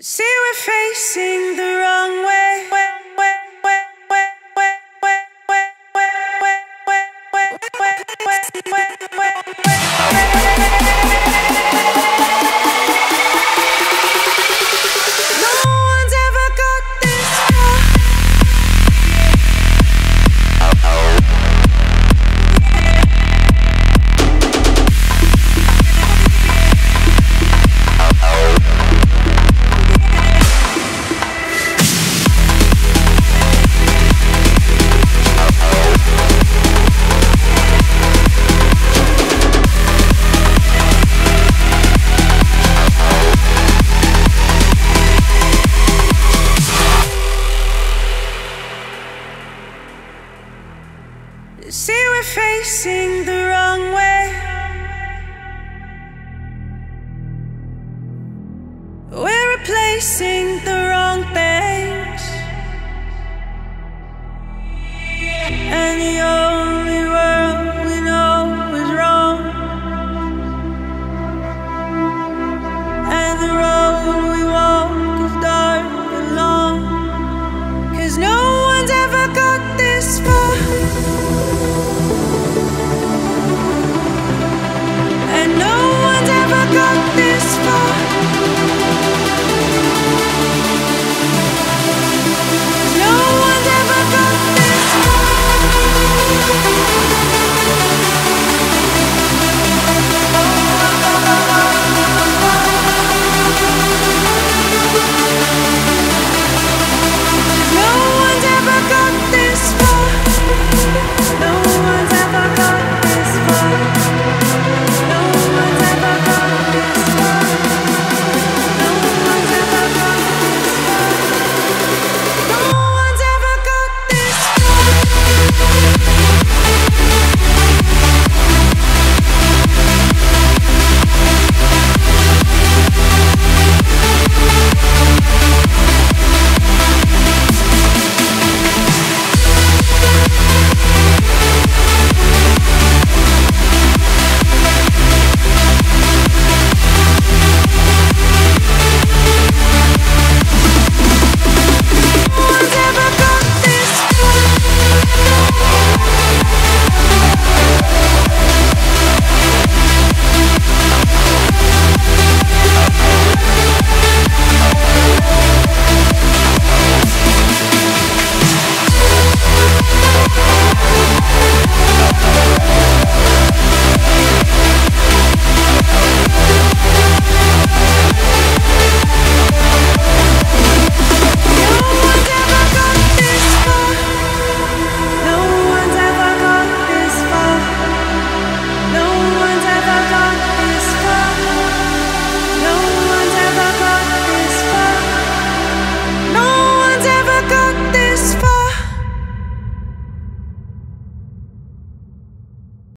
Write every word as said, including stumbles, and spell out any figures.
See, we're facing the wrong way. See, we're facing the wrong way. We're replacing the wrong things, and you're